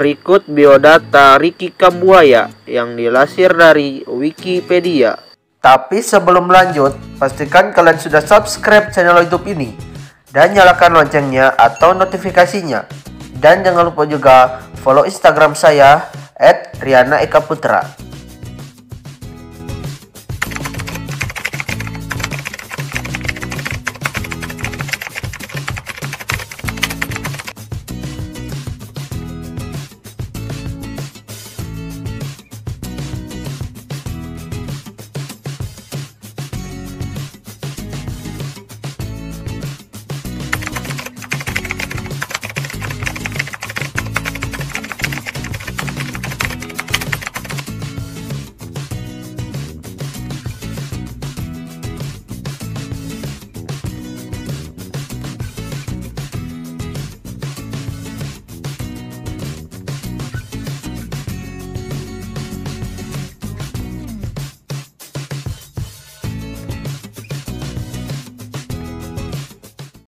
Berikut biodata Ricky Kambuaya yang dilansir dari Wikipedia. Tapi sebelum lanjut, pastikan kalian sudah subscribe channel YouTube ini dan nyalakan loncengnya atau notifikasinya. Dan jangan lupa juga follow Instagram saya @rianaikaputra.